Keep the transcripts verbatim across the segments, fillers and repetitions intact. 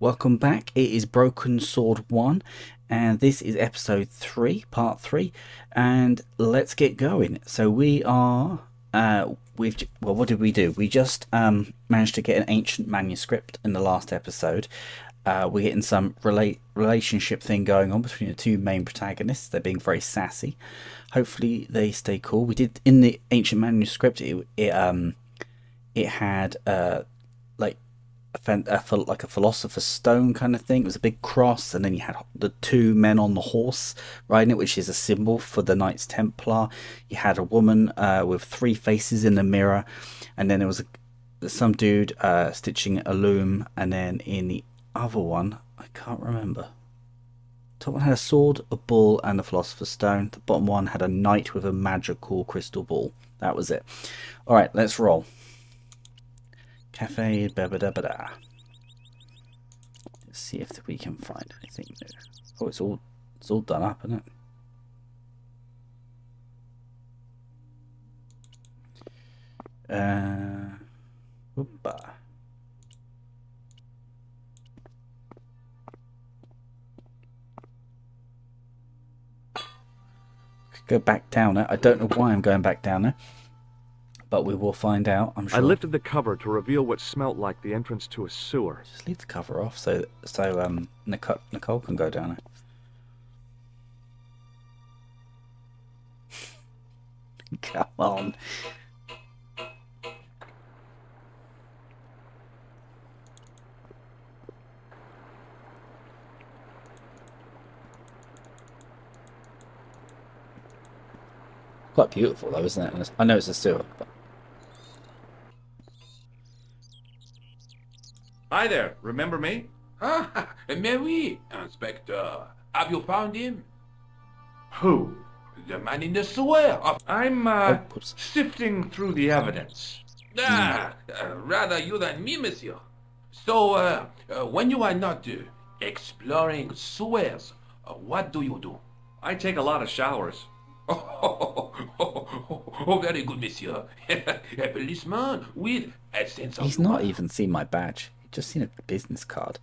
Welcome back. It is Broken Sword one, and this is episode three, part three, and let's get going. So we are, uh, we've, well, what did we do? We just um, managed to get an ancient manuscript in the last episode. Uh, we're getting some relate relationship thing going on between the two main protagonists. They're being very sassy. Hopefully they stay cool. We did, in the ancient manuscript, it, it, um, it had, uh, like, like a philosopher's stone kind of thing. It was a big cross, and then you had the two men on the horse riding it, which is a symbol for the Knights Templar. You had a woman uh, with three faces in the mirror, and then there was a, some dude uh, stitching a loom, and then in the other one, I can't remember. The top one had a sword, a bull, and a philosopher's stone. The bottom one had a knight with a magical crystal ball. That was it. All right, let's roll. Cafe babadabada. Let's see if we can find anything new. Oh, it's all it's all done up, isn't it? Uh, whoopa. Could go back down there. I don't know why I'm going back down there. But we will find out, I'm sure. I lifted the cover to reveal what smelt like the entrance to a sewer. Just leave the cover off so so um Nicole, Nicole can go down it. Come on. Quite beautiful though, isn't it? I know it's a sewer, but... Hi there, remember me? Ah, mais oui, Inspector. Have you found him? Who? The man in the sewer. I'm, uh, oh, sifting through the evidence. Ah, uh, rather you than me, monsieur. So, uh, uh, when you are not uh, exploring sewers, uh, what do you do? I take a lot of showers. Oh, oh, oh, oh, oh, oh, very good, monsieur. A policeman with a sense of... He's not even seen my badge. Just seen a business card.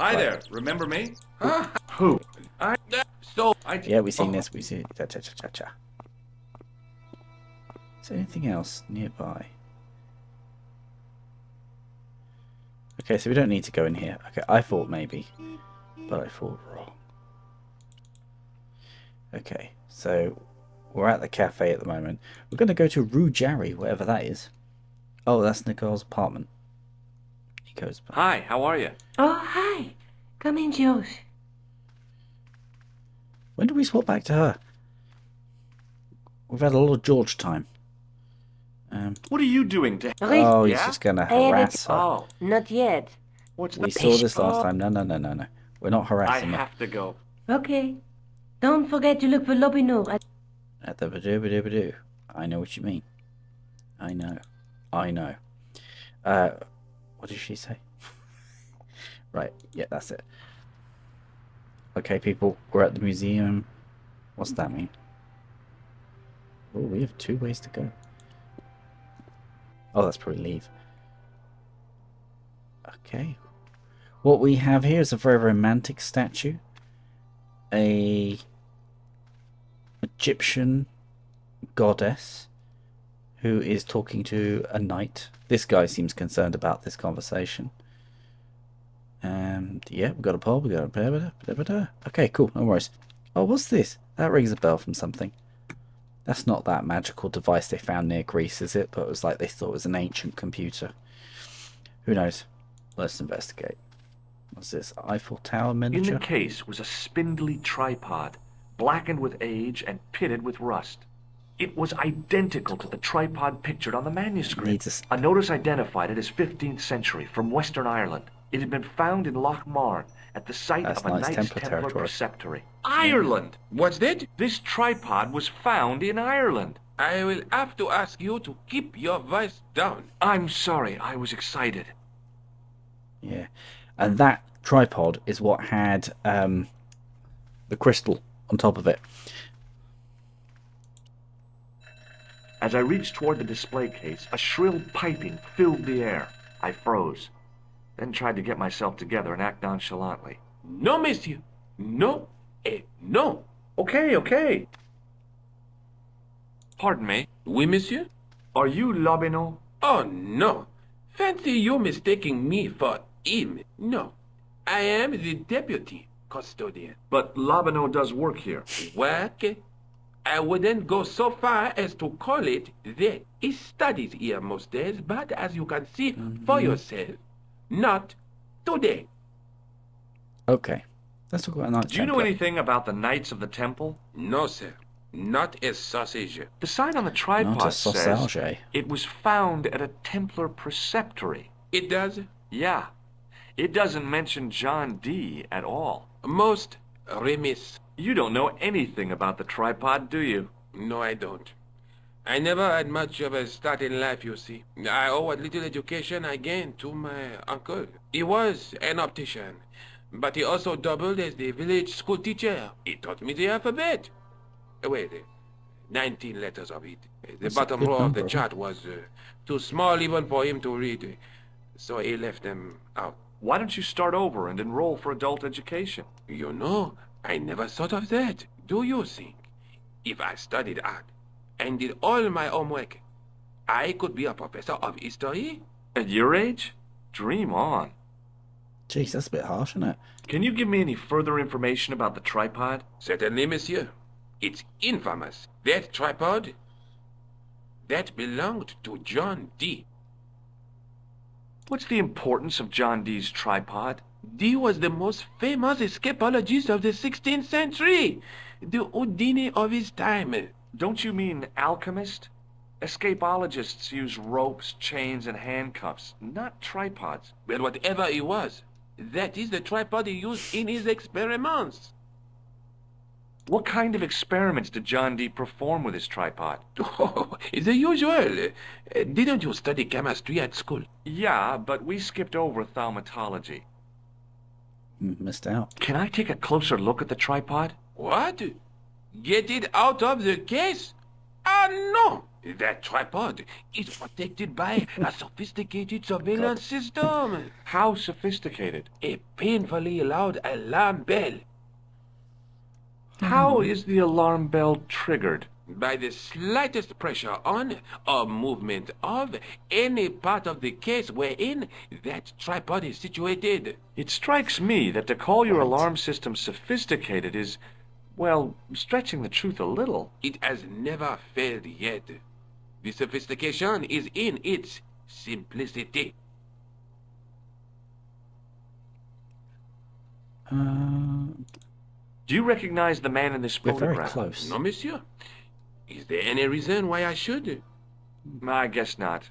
Hi like, there, remember me? Huh? Who? I. So I. Yeah, we seen oh. this. We see. Cha cha cha cha cha. Is there anything else nearby? Okay, so we don't need to go in here. Okay, I thought maybe, but I thought wrong. Okay, so we're at the cafe at the moment. We're going to go to Rue Jerry, whatever that is. Oh, that's Nicole's apartment. Goes by. Hi, how are you? Oh, hi. Come in, George. When do we swap back to her? We've had a lot of George time. Um, what are you doing to... Oh, he's yeah? just going to harass her. Oh, not yet. What's the we saw this last time. No, no, no, no, no. We're not harassing her. I have her. to go. Okay. Don't forget to look for Lobineau. At, at the ba-do-ba-do-ba-do. I know what you mean. I know. I know. Uh... What did she say? Right, yeah, that's it. Okay, people, we're at the museum. What's that mean? Oh, we have two ways to go. Oh, that's probably leave. Okay. What we have here is a very romantic statue. A Egyptian goddess who is talking to a knight. This guy seems concerned about this conversation. And yeah, we've got a poll, we've got a... Okay, cool, no worries. Oh, what's this? That rings a bell from something. That's not that magical device they found near Greece, is it? But it was like they thought it was an ancient computer. Who knows? Let's investigate. What's this? Eiffel Tower miniature? In the case was a spindly tripod, blackened with age and pitted with rust. It was identical to the tripod pictured on the manuscript. A notice identified it as fifteenth century from Western Ireland. It had been found in Loch Marne at the site That's of a Knights Templar, Templar preceptory. Ireland? What's that? This tripod was found in Ireland. I will have to ask you to keep your voice down. I'm sorry, I was excited. Yeah, and that tripod is what had um, the crystal on top of it. As I reached toward the display case, a shrill piping filled the air. I froze. then tried to get myself together and act nonchalantly. No, monsieur. No, eh, no. Okay, okay. Pardon me. Oui, monsieur? Are you Lobineau? Oh, no. Fancy you mistaking me for him. No. I am the deputy custodian. But Lobineau does work here. Work? I wouldn't go so far as to call it that. He studies here most days, but as you can see mm-hmm. for yourself, not today. Okay. Let's talk about Knights. Do you know anything about the Knights of the Temple? No, sir. Not a sausage. The sign on the tripod says it was found at a Templar preceptory. It does? Yeah. It doesn't mention John Dee at all. Most remiss. You don't know anything about the tripod, do you? No, I don't. I never had much of a start in life, you see. I owe a little education I gained to my uncle. He was an optician, but he also doubled as the village school teacher. He taught me the alphabet. Wait, nineteen letters of it. The That's bottom row number. of the chart was uh, too small even for him to read, so he left them out. Why don't you start over and enroll for adult education? You know, I never thought of that. Do you think if I studied art and did all my homework, I could be a professor of history? At your age? Dream on. Jeez, that's a bit harsh, isn't it? Can you give me any further information about the tripod? Certainly, monsieur. It's infamous. That tripod, that belonged to John Dee. What's the importance of John Dee's tripod? Dee was the most famous escapologist of the sixteenth century. The Houdini of his time. Don't you mean alchemist? Escapologists use ropes, chains, and handcuffs, not tripods. But whatever he was, that is the tripod he used in his experiments. What kind of experiments did John Dee perform with his tripod? Oh, the usual. Didn't you study chemistry at school? Yeah, but we skipped over thaumatology. Missed out. Can I take a closer look at the tripod? What? Get it out of the case? Ah, no! That tripod is protected by a sophisticated surveillance system. How sophisticated? A painfully loud alarm bell. How is the alarm bell triggered? By the slightest pressure on or movement of any part of the case wherein that tripod is situated. It strikes me that to call your alarm system sophisticated is, well, stretching the truth a little. It has never failed yet. The sophistication is in its simplicity. Uh, Do you recognize the man in this photograph? Very close. No, monsieur. Is there any reason why I should? I guess not.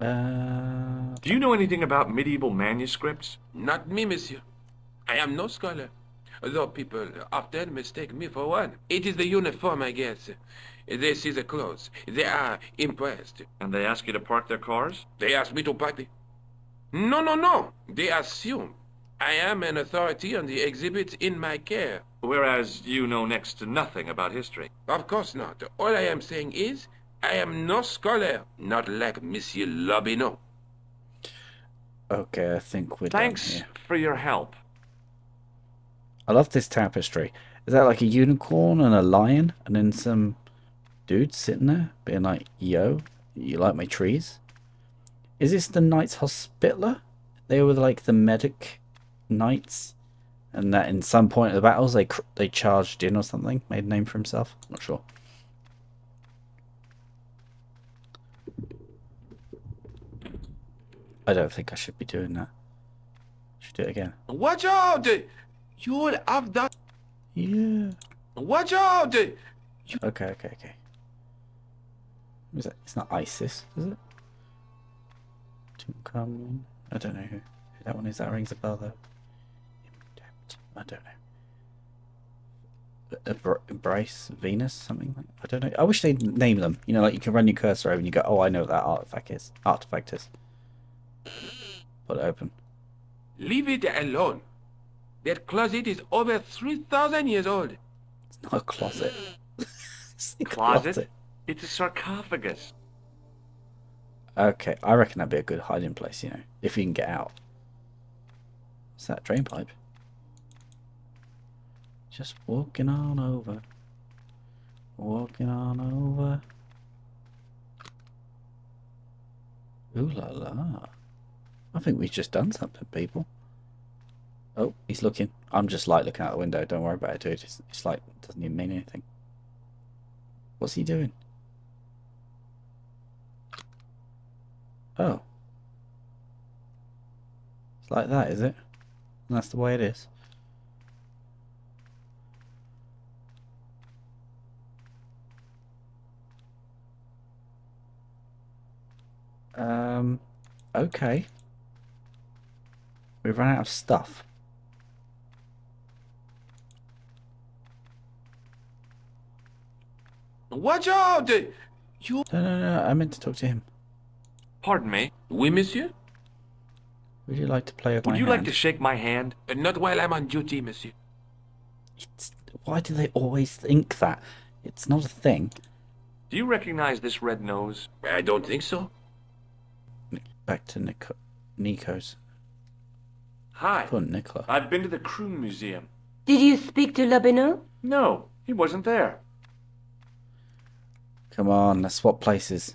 Uh, Do you know anything about medieval manuscripts? Not me, monsieur. I am no scholar. Though people often mistake me for one. It is the uniform, I guess. They see the clothes. They are impressed. And they ask you to park their cars? They ask me to park the... No, no, no. They assume I am an authority on the exhibits in my care. Whereas you know next to nothing about history. Of course not. All I am saying is I am no scholar. Not like Monsieur Lobineau. Okay, I think we're Thanks done here. for your help. I love this tapestry. Is that like a unicorn and a lion and then some dude sitting there being like, yo, you like my trees? Is this the Knights Hospitaller? They were like the medic knights and that in some point of the battles they cr they charged in or something, made a name for himself. I'm not sure. I don't think I should be doing that. I should do it again. Watch out! You would have done. Yeah. Watch out! You... Okay, okay, okay. What is that? It's not ISIS, is it? Come, I don't know who that one is. That rings a bell though. I don't know. Embrace Venus, something like that. I don't know. I wish they'd name them. You know, like you can run your cursor over and you go, oh, I know what that artifact is. Artifact is. Put it open. Leave it alone. That closet is over three thousand years old. It's not a closet. It's a closet? closet. It's a sarcophagus. Okay, I reckon that'd be a good hiding place, you know, if we can get out. It's that drain pipe. Just walking on over. Walking on over. Ooh la la. I think we've just done something, people. Oh, he's looking. I'm just like looking out the window. Don't worry about it, dude. It's, it's like, it doesn't even mean anything. What's he doing? Oh. It's like that, is it? And that's the way it is. Um, okay. We've run out of stuff. What y'all do? You... No, no, no, I meant to talk to him. Pardon me, oui, monsieur? Would you like to play with my hand? Would you like to shake my hand? Not while I'm on duty, monsieur. It's... Why do they always think that? It's not a thing. Do you recognize this red nose? I don't think so. Back to Nico... Nico's. Hi. Poor Nicola. I've been to the Crew Museum. Did you speak to Lobineau? No, he wasn't there. Come on, let's swap places.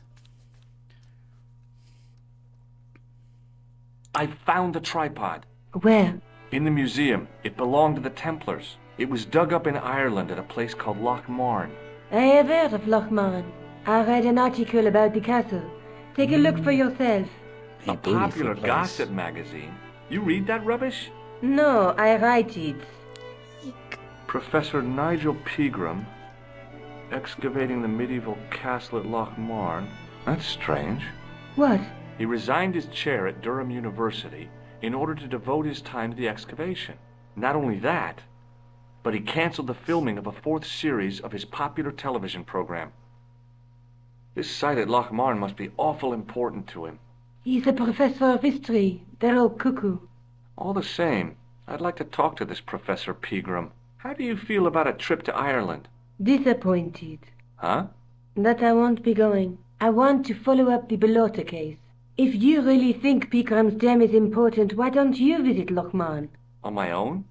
I found the tripod. Where? In the museum. It belonged to the Templars. It was dug up in Ireland at a place called Loch Marne. I have heard of Loch Marne. I read an article about the castle. Take a look for yourself. A, a popular gossip magazine. You read that rubbish? No, I write it. Eek. Professor Nigel Pegram, excavating the medieval castle at Loch Marne. That's strange. What? He resigned his chair at Durham University in order to devote his time to the excavation. Not only that, but he canceled the filming of a fourth series of his popular television program. This site at Loch Marne must be awful important to him. He's a professor of history. They're all cuckoo. All the same, I'd like to talk to this Professor Pegram. How do you feel about a trip to Ireland? Disappointed. Huh? That I won't be going. I want to follow up the Bellotta case. If you really think Pegram's dam is important, why don't you visit Loch Marne? On my own?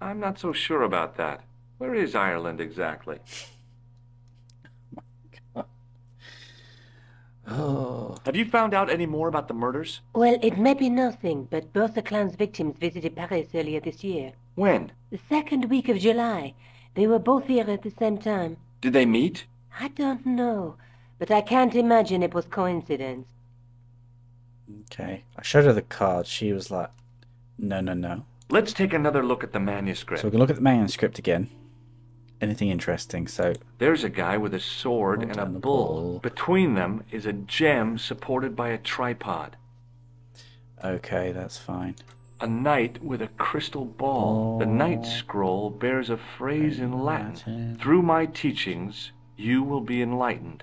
I'm not so sure about that. Where is Ireland exactly? Oh my God. Oh. Have you found out any more about the murders? Well, it may be nothing, but both the clan's victims visited Paris earlier this year. When? The second week of July. They were both here at the same time. Did they meet? I don't know, but I can't imagine it was coincidence. Okay. I showed her the card. She was like, no, no, no. Let's take another look at the manuscript. So we can look at the manuscript again. Anything interesting? So there's a guy with a sword and a bull. bull. Between them is a gem supported by a tripod. Okay, that's fine. A knight with a crystal ball. Oh. The knight's scroll bears a phrase in Latin. Latin. Through my teachings, you will be enlightened.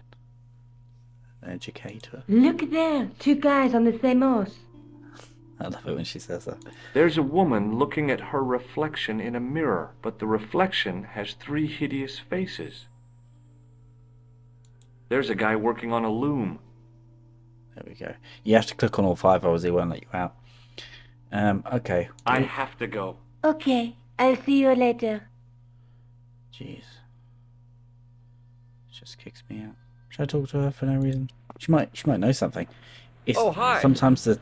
Educator. Look there! Two guys on the same horse. I love it when she says that. There's a woman looking at her reflection in a mirror, but the reflection has three hideous faces. There's a guy working on a loom. There we go. You have to click on all five, otherwise they won't let you out. Um, okay. I have to go. Okay, I'll see you later. Jeez. Just kicks me out. Should I talk to her for no reason? She might she might know something. It's oh, hi. Sometimes the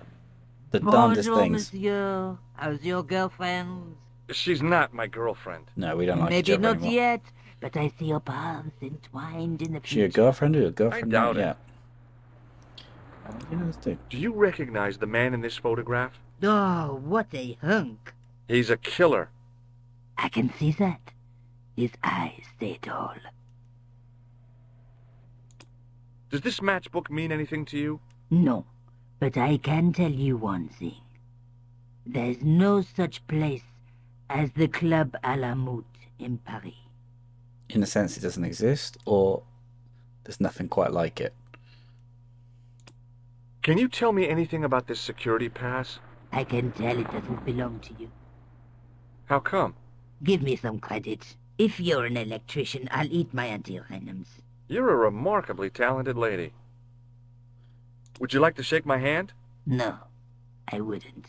the darndest things. Monsieur. How's your girlfriend? She's not my girlfriend. No, we don't like Maybe each other not anymore. Yet, but I see your palms entwined in the future. Is she a girlfriend or your girlfriend? I doubt yeah. it. Do you recognize the man in this photograph? Oh, what a hunk. He's a killer. I can see that. His eyes say it all. Does this matchbook mean anything to you? No, but I can tell you one thing. There's no such place as the Club à la Motte in Paris. In a sense, it doesn't exist, or there's nothing quite like it. Can you tell me anything about this security pass? I can tell it doesn't belong to you. How come? Give me some credit. If you're an electrician, I'll eat my antirenums. You're a remarkably talented lady. Would you like to shake my hand? No, I wouldn't.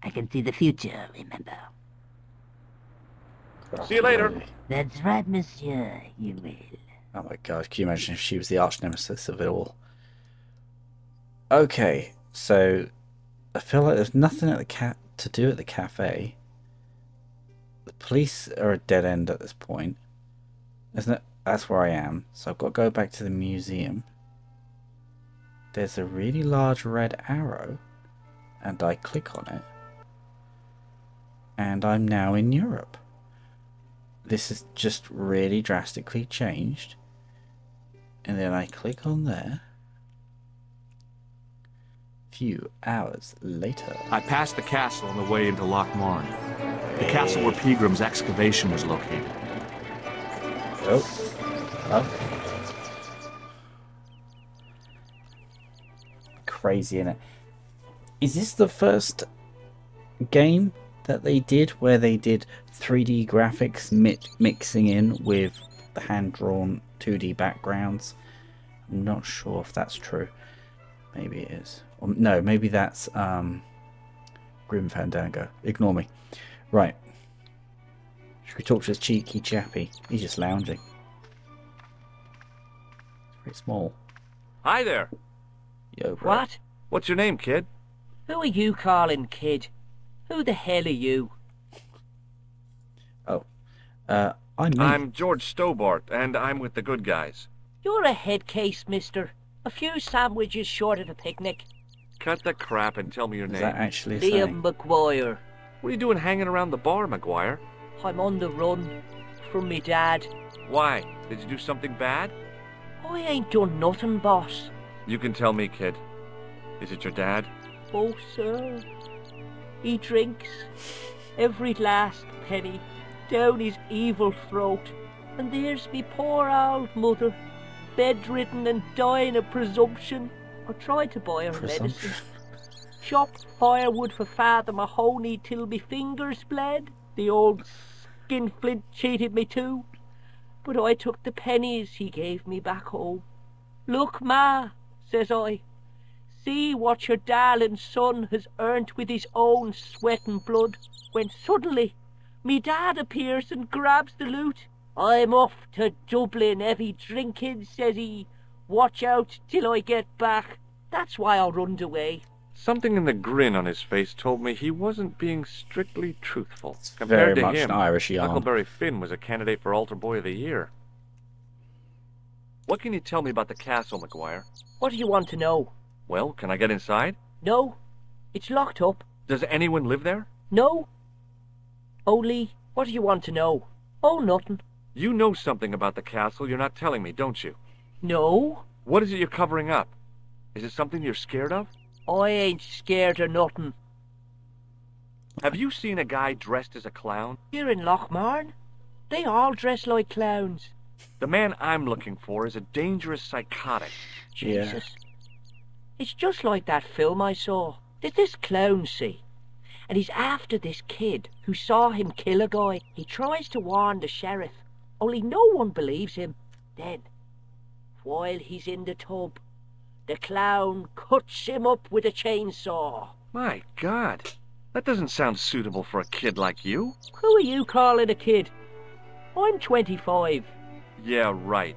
I can see the future, remember. See you later. That's right, monsieur. You will. Oh my god, can you imagine if she was the arch-nemesis of it all? Okay, so I feel like there's nothing at the ca to do at the cafe. The police are a dead end at this point. Isn't it? That's where I am. So I've got to go back to the museum. There's a really large red arrow, and I click on it. And I'm now in Europe. This has just really drastically changed. And then I click on there. A few hours later. I passed the castle on the way into Loch Marne. The hey. castle where Pegram's excavation was located. Oh. Hello. Crazy, innit? Is this the first game that they did where they did three D graphics mi mixing in with the hand-drawn two D backgrounds? I'm not sure if that's true. Maybe it is. Or, no, maybe that's um, Grim Fandango. Ignore me. Right. Should we talk to this cheeky chappy? He's just lounging. It's pretty small. Hi there. Yo, bro. What? What's your name, kid? Who are you calling kid? Who the hell are you? Oh, uh, I'm... Me. I'm George Stobbart, and I'm with the good guys. You're a head case, mister. A few sandwiches short of a picnic. Cut the crap and tell me your Is name. That actually Liam McGuire. What are you doing hanging around the bar, McGuire? I'm on the run. From me dad. Why? Did you do something bad? I ain't done nothing, boss. You can tell me, kid. Is it your dad? Oh, sir. He drinks every last penny down his evil throat, and there's me poor old mother, bedridden and dying of presumption. I tried to buy her medicine, chopped firewood for Father Mahoney till me fingers bled. The old skinflint cheated me too, but I took the pennies he gave me back home. Look, ma, says I. See what your darling son has earned with his own sweat and blood, when suddenly me dad appears and grabs the loot. I'm off to Dublin, heavy drinking, says he. Watch out till I get back. That's why I runned away. Something in the grin on his face told me he wasn't being strictly truthful. It's compared very to much him, an Irish yarn. Huckleberry Finn was a candidate for Altar Boy of the Year. What can you tell me about the castle, McGuire? What do you want to know? Well, can I get inside? No. It's locked up. Does anyone live there? No. Only, what do you want to know? Oh, nothing. You know something about the castle you're not telling me, don't you? No. What is it you're covering up? Is it something you're scared of? I ain't scared of nothing. Have you seen a guy dressed as a clown? Here in Loch Marne, they all dress like clowns. The man I'm looking for is a dangerous psychotic. Jesus. Yeah. It's just like that film I saw. Did this clown see? And he's after this kid who saw him kill a guy. He tries to warn the sheriff, only no one believes him. Then, while he's in the tub, the clown cuts him up with a chainsaw. My God, that doesn't sound suitable for a kid like you. Who are you calling a kid? I'm twenty-five. Yeah, right.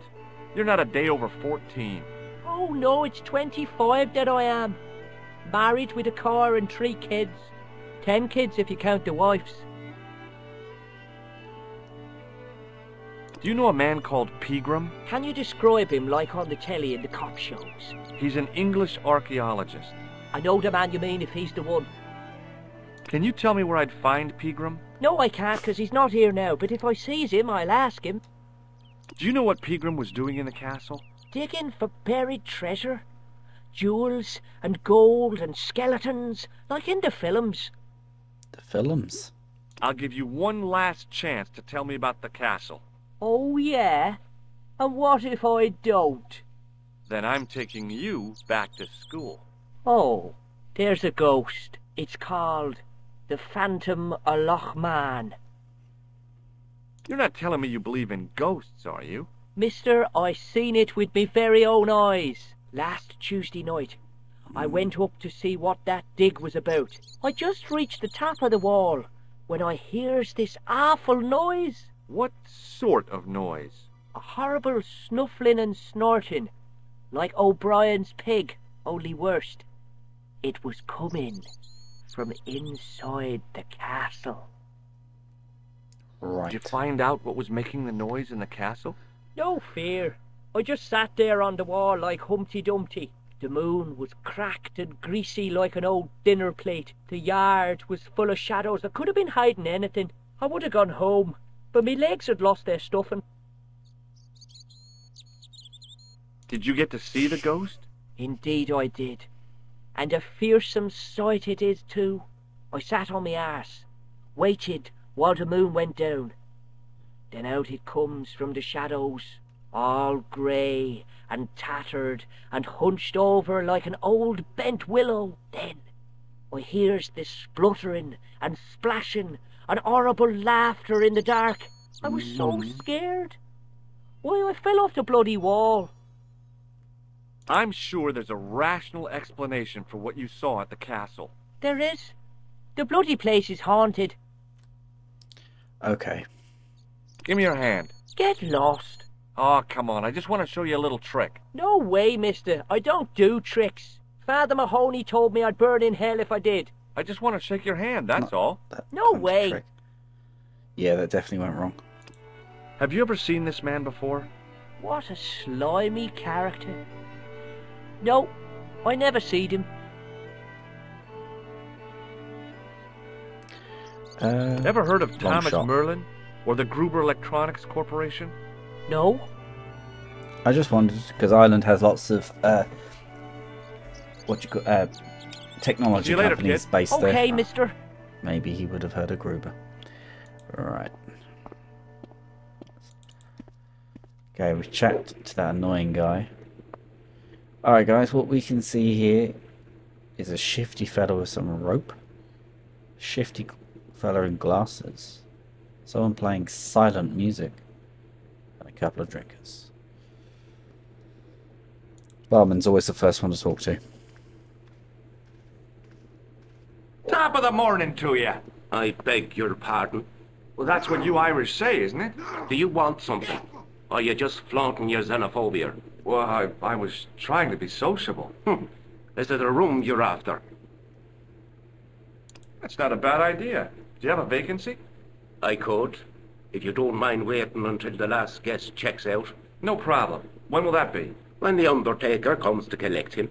You're not a day over fourteen. Oh no, it's twenty-five that I am. Married with a car and three kids. Ten kids if you count the wives. Do you know a man called Pegram? Can you describe him like on the telly in the cop shows? He's an English archaeologist. I know the man you mean if he's the one. Can you tell me where I'd find Pegram? No, I can't because he's not here now, but if I sees him, I'll ask him. Do you know what Pegram was doing in the castle? Digging for buried treasure. Jewels and gold and skeletons, like in the films. The films? I'll give you one last chance to tell me about the castle. Oh, yeah? And what if I don't? Then I'm taking you back to school. Oh, there's a ghost. It's called the Phantom of Lochmar. You're not telling me you believe in ghosts, are you? Mister, I seen it with me very own eyes last Tuesday night. I went up to see what that dig was about. I just reached the top of the wall when I hears this awful noise. What sort of noise? A horrible snuffling and snorting, like O'Brien's pig, only worse. It was coming from inside the castle. Right. Did you find out what was making the noise in the castle? No fear. I just sat there on the wall like Humpty Dumpty. The moon was cracked and greasy like an old dinner plate. The yard was full of shadows. I could have been hiding anything. I would have gone home, but me legs had lost their stuffing. Did you get to see the ghost? Indeed I did. And a fearsome sight it is too. I sat on me ass, waited while the moon went down. Then out it comes from the shadows, all grey and tattered and hunched over like an old bent willow. Then I hears this spluttering and splashing and horrible laughter in the dark. I was so scared. Why, I fell off the bloody wall. I'm sure there's a rational explanation for what you saw at the castle. There is. The bloody place is haunted. Okay. Give me your hand. Get lost. Oh, come on. I just want to show you a little trick. No way, mister. I don't do tricks. Father Mahoney told me I'd burn in hell if I did. I just want to shake your hand, that's Not all. That no way. Yeah, that definitely went wrong. Have you ever seen this man before? What a slimy character. No, I never seed him. Uh, Ever heard of Thomas shot. Merlin or the Gruber Electronics Corporation? No. I just wondered because Ireland has lots of uh, what you call uh, technology you later, companies kid. based okay, there. Okay, mister. Maybe he would have heard of Gruber. Right. Okay, we checked to that annoying guy. All right, guys. What we can see here is a shifty fellow with some rope. Shifty. Fella in glasses, someone playing silent music, and a couple of drinkers. Barman's always the first one to talk to. Top of the morning to you. I beg your pardon. Well, that's what you Irish say, isn't it? Do you want something? Or are you just flaunting your xenophobia? Well, I, I was trying to be sociable. Hmm. Is it a room you're after? That's not a bad idea. Do you have a vacancy? I could, if you don't mind waiting until the last guest checks out. No problem. When will that be? When the undertaker comes to collect him.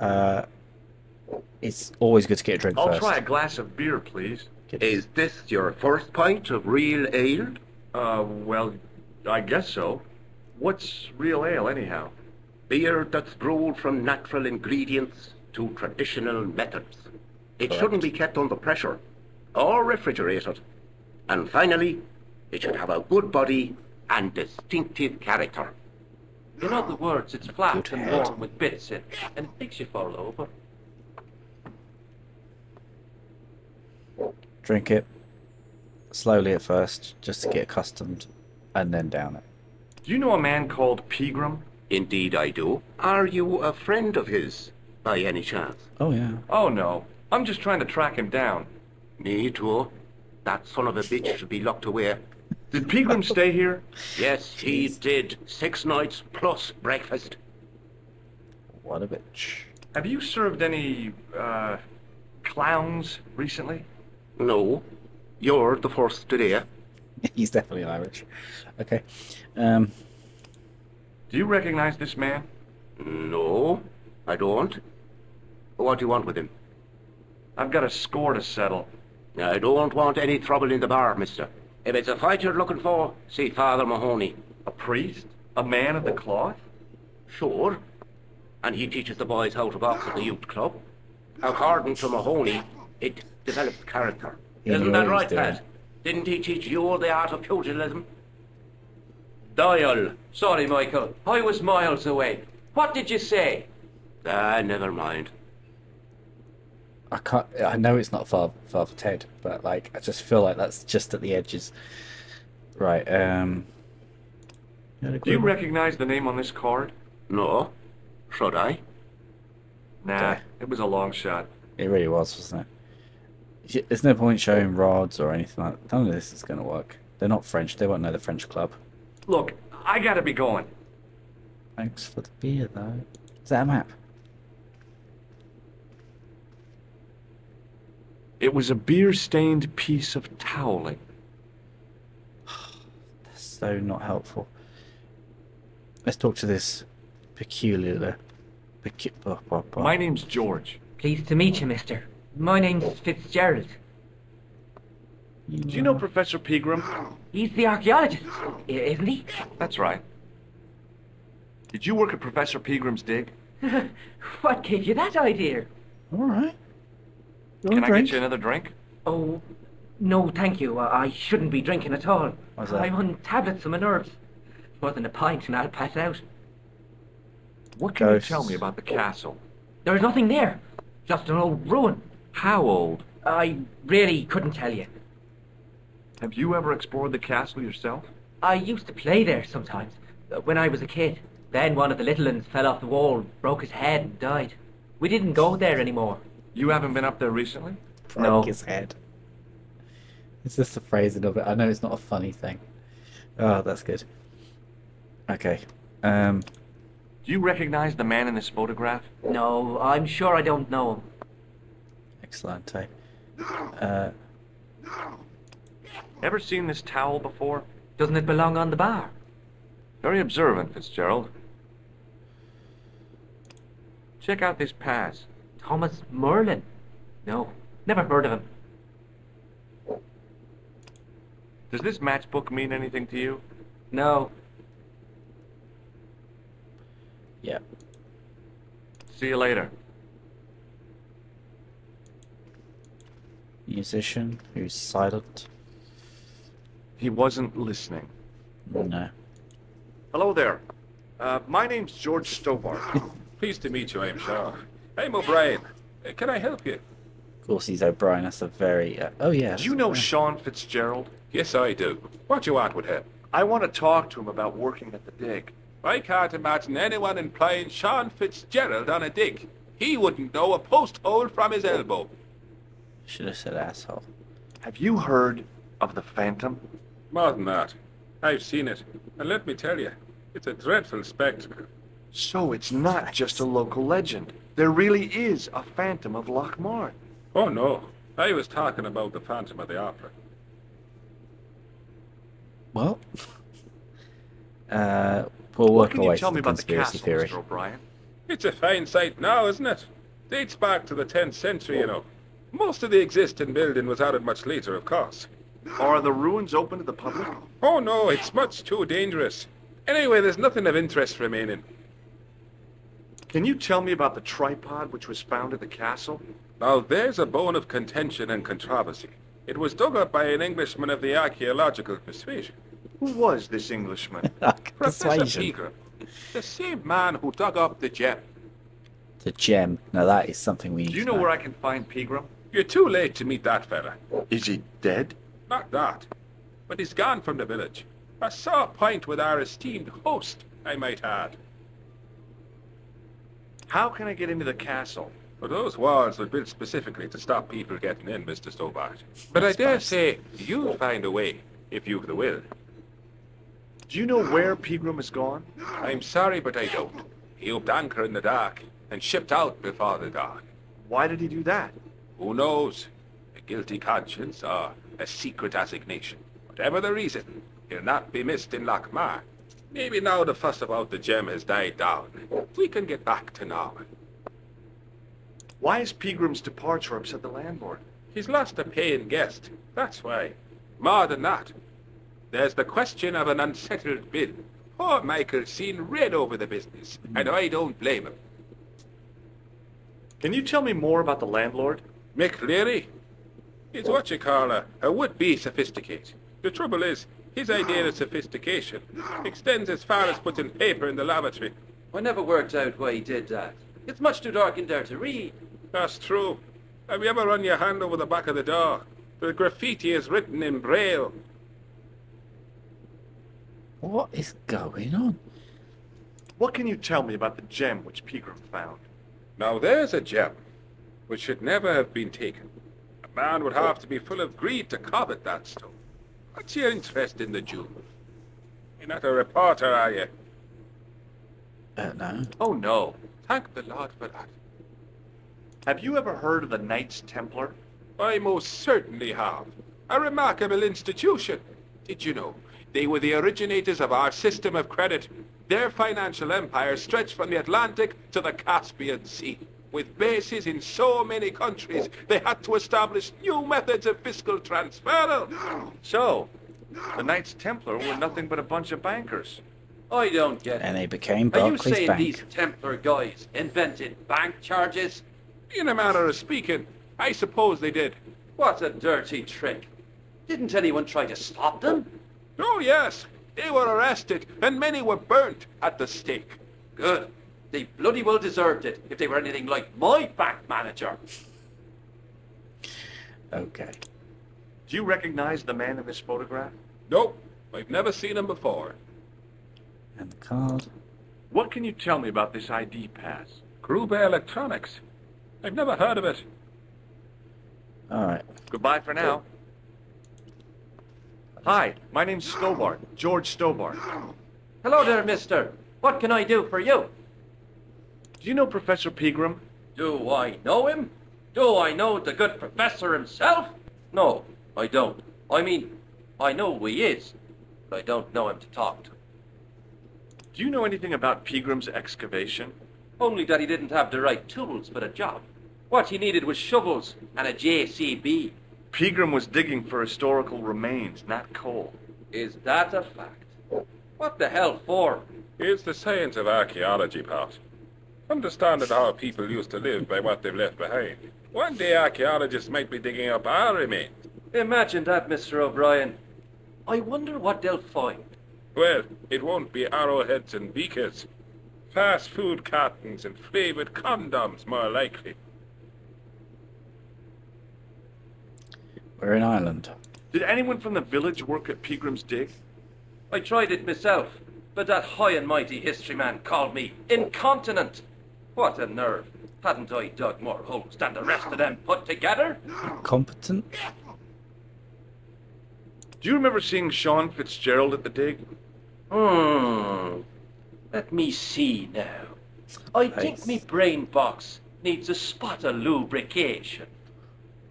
Uh, it's always good to get a drink I'll first. I'll try a glass of beer, please. Is this your first pint of real ale? Uh, well, I guess so. What's real ale, anyhow? Beer that's brewed from natural ingredients. To traditional methods. It Correct. shouldn't be kept under pressure or refrigerated. And finally, it should have a good body and distinctive character. In other words, it's flat good and head. warm with bits in, and it makes you fall over. Drink it slowly at first, just to get accustomed, and then down it. Do you know a man called Pegram? Indeed I do. Are you a friend of his? By any chance? Oh, yeah. Oh, no. I'm just trying to track him down. Me too. That son of a bitch should be locked away. Did Pegram stay here? Yes, Jeez. he did. Six nights plus breakfast. What a bitch. Have you served any, uh, clowns recently? No. You're the first today. He's definitely Irish. Okay. Um. Do you recognize this man? No, I don't. What do you want with him? I've got a score to settle. I don't want any trouble in the bar, mister. If it's a fight you're looking for, see Father Mahoney. A priest? A man of the cloth? Sure. And he teaches the boys how to box at the youth club. According to Mahoney, it develops character. He Isn't that right, Pat? Didn't he teach you all the art of pugilism? Dial. Sorry, Michael. I was miles away. What did you say? Ah, never mind. I can't. I know it's not far, far for Ted, but like, I just feel like that's just at the edges. Right. Um. Do you recognize the name on this card? No. Should I? Nah, okay. It was a long shot. It really was, wasn't it? There's no point showing rods or anything like that. None of this is going to work. They're not French. They won't know the French club. Look, I gotta be going. Thanks for the beer, though. Is that a map? It was a beer-stained piece of toweling. That's so not helpful. Let's talk to this peculiar... Pecu oh, oh, oh. My name's George. Pleased to meet you, mister. My name's Fitzgerald. You know. Do you know Professor Pegram? He's the archaeologist, isn't he? That's right. Did you work at Professor Pegram's dig? What gave you that idea? All right. Don't Can drink. I get you another drink? Oh, no, thank you. I shouldn't be drinking at all. What's that? I'm on tablets of my nerves. More than a pint and I'll pass out. What can Ghosts. you tell me about the castle? There's nothing there. Just an old ruin. How old? I really couldn't tell you. Have you ever explored the castle yourself? I used to play there sometimes, when I was a kid. Then one of the little uns fell off the wall, broke his head and died. We didn't go there anymore. You haven't been up there recently? Broke no. his head. It's just the phrasing of it. I know it's not a funny thing. Oh, that's good. Okay. Um, Do you recognize the man in this photograph? No, I'm sure I don't know him. Excellent. Uh, Ever seen this towel before? Doesn't it belong on the bar? Very observant, Fitzgerald. Check out this pass. Thomas Merlin? No, never heard of him. Does this matchbook mean anything to you? No. Yeah. See you later. Musician who's silent. He wasn't listening. No. Hello there. Uh, my name's George Stobbart. Pleased to meet you, I'm Sean. I'm O'Brien. Uh, can I help you? Of course he's O'Brien. That's a very... Uh, oh, yeah. Do you know Sean Fitzgerald? Yes, I do. What do you want with him? I want to talk to him about working at the dig. I can't imagine anyone implying Sean Fitzgerald on a dig. He wouldn't know a post hole from his elbow. Should have said asshole. Have you heard of the Phantom? More than that. I've seen it, and let me tell you, it's a dreadful spectacle. So it's not just a local legend. There really is a Phantom of Loch Marne. Oh no, I was talking about the Phantom of the Opera. Well, uh, we'll work away from the conspiracy theory. It's a fine sight now, isn't it? Dates back to the tenth century, oh. you know. Most of the existing building was added much later, of course. Are the ruins open to the public? Oh no, it's much too dangerous. Anyway, there's nothing of interest remaining. Can you tell me about the tripod which was found at the castle? Now there's a bone of contention and controversy. It was dug up by an Englishman of the archaeological persuasion. Who was this Englishman? Professor Pegram, the same man who dug up the gem. The gem. Now that is something we need. Do you know to where I can find Pegram? You're too late to meet that fella. Is he dead? Not that, but he's gone from the village. I saw a pint with our esteemed host, I might add. How can I get into the castle? Well, those walls were built specifically to stop people getting in, Mister Stobbart. But I dare say you'll find a way, if you've the will. Do you know where Pegram is gone? I'm sorry, but I don't. He hooked anchor in the dark and shipped out before the dawn. Why did he do that? Who knows? A guilty conscience or a secret assignation. Whatever the reason, he'll not be missed in Loch Marne. Maybe now the fuss about the gem has died down. We can get back to normal. Why is Pegram's departure upset the landlord? He's lost a paying guest, that's why. More than that, there's the question of an unsettled bill. Poor Michael's seen red over the business, and I don't blame him. Can you tell me more about the landlord? Mick Leary? He's what you call a, a would-be sophisticate. The trouble is, his idea of sophistication extends as far as putting paper in the lavatory. I never worked out why he did that. It's much too dark in there to read. That's true. Have you ever run your hand over the back of the door? The graffiti is written in Braille. What is going on? What can you tell me about the gem which Pegram found? Now there's a gem, which should never have been taken. A man would have to be full of greed to covet that stone. What's your interest in the jewel? You're not a reporter, are you? Uh, no. Oh, no. Thank the Lord for that. Have you ever heard of the Knights Templar? I most certainly have. A remarkable institution. Did you know? They were the originators of our system of credit. Their financial empire stretched from the Atlantic to the Caspian Sea. With bases in so many countries, they had to establish new methods of fiscal transfer. So, the Knights Templar were nothing but a bunch of bankers. I don't get it. And they became Barclays Bank. Are you saying these Templar guys invented bank charges? In a manner of speaking, I suppose they did. What a dirty trick. Didn't anyone try to stop them? Oh, yes. They were arrested, and many were burnt at the stake. Good. They bloody well deserved it, if they were anything like my bank manager. Okay. Do you recognize the man in this photograph? Nope. I've never seen him before. And the card. What can you tell me about this I D pass? Gruber Electronics. I've never heard of it. All right. Goodbye for now. Hi, my name's Stobbart, George Stobbart. Hello there, mister. What can I do for you? Do you know Professor Pegram? Do I know him? Do I know the good professor himself? No, I don't. I mean, I know who he is, but I don't know him to talk to. Do you know anything about Pegram's excavation? Only that he didn't have the right tools for the job. What he needed was shovels and a J C B. Pegram was digging for historical remains, not coal. Is that a fact? What the hell for? It's the science of archaeology, Pat. Understanding how people used to live by what they've left behind. One day archaeologists might be digging up our remains. Imagine that, Mister O'Brien. I wonder what they'll find. Well, it won't be arrowheads and beakers. Fast food cartons and flavored condoms, more likely. We're in Ireland. Did anyone from the village work at Pegram's dig? I tried it myself, but that high and mighty history man called me incontinent. What a nerve. Hadn't I dug more holes than the rest of them put together? Competent. Do you remember seeing Sean Fitzgerald at the dig? Hmm. Let me see now. I Thanks. think me brain box needs a spot of lubrication.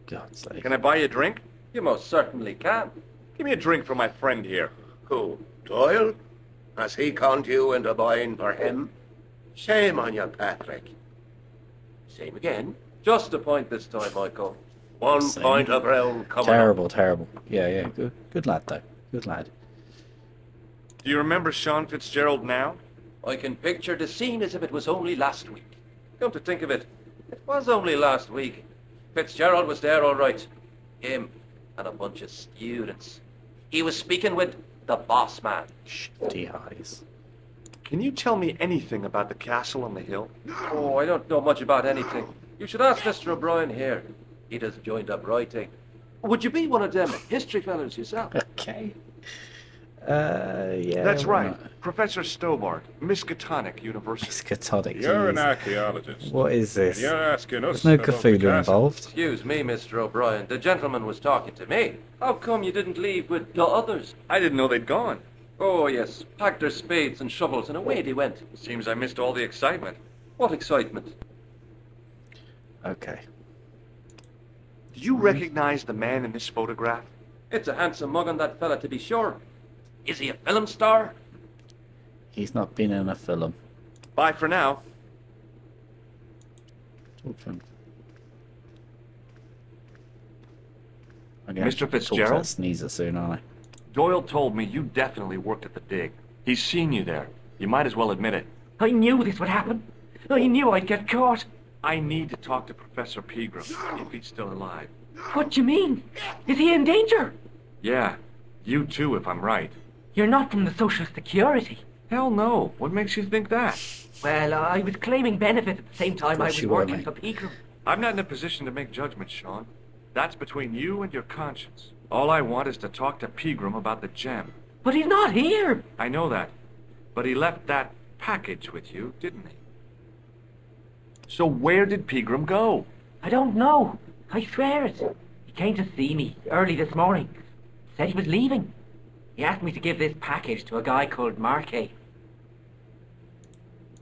God's sake. Can I buy you a drink? You most certainly can. Give me a drink for my friend here. Who? Doyle? Has he conned you into buying for him? Shame on you, Patrick. Same again. Just a pint this time, Michael. One Same. pint of ale. Terrible, up. terrible. Yeah, yeah. Good, good lad, though. Good lad. Do you remember Sean Fitzgerald now? I can picture the scene as if it was only last week. Come to think of it, it was only last week. Fitzgerald was there all right. Him and a bunch of students. He was speaking with the boss man. Shitty eyes. Can you tell me anything about the castle on the hill? Oh, I don't know much about anything. You should ask Mister O'Brien here. He just joined up writing. Would you be one of them history fellows yourself? Okay. Uh, yeah. That's right. Not? Professor Stobbart, Miskatonic University. Miskatonic. You're an archaeologist. What is this? You're asking us. There's no Cthulhu involved. Excuse me, Mister O'Brien. The gentleman was talking to me. How come you didn't leave with the others? I didn't know they'd gone. Oh, yes. Packed their spades and shovels and away they went. Seems I missed all the excitement. What excitement? Okay. Do you mm-hmm. recognize the man in this photograph? It's a handsome mug on that fella, to be sure. Is he a film star? He's not been in a film. Bye for now. Okay. Mister Fitzgerald? Sneezer soon, aren't I? Doyle told me you definitely worked at the dig. He's seen you there. You might as well admit it. I knew this would happen. I knew I'd get caught. I need to talk to Professor Pegram, if he's still alive. What do you mean? Is he in danger? Yeah. You too, if I'm right. You're not from the Social Security. Hell no. What makes you think that? Well, uh, I was claiming benefit at the same time I was working for Pegram. I'm not in a position to make judgments, Sean. That's between you and your conscience. All I want is to talk to Pegram about the gem. But he's not here. I know that. But he left that package with you, didn't he? So where did Pegram go? I don't know. I swear it. He came to see me early this morning. Said he was leaving. He asked me to give this package to a guy called Marquet.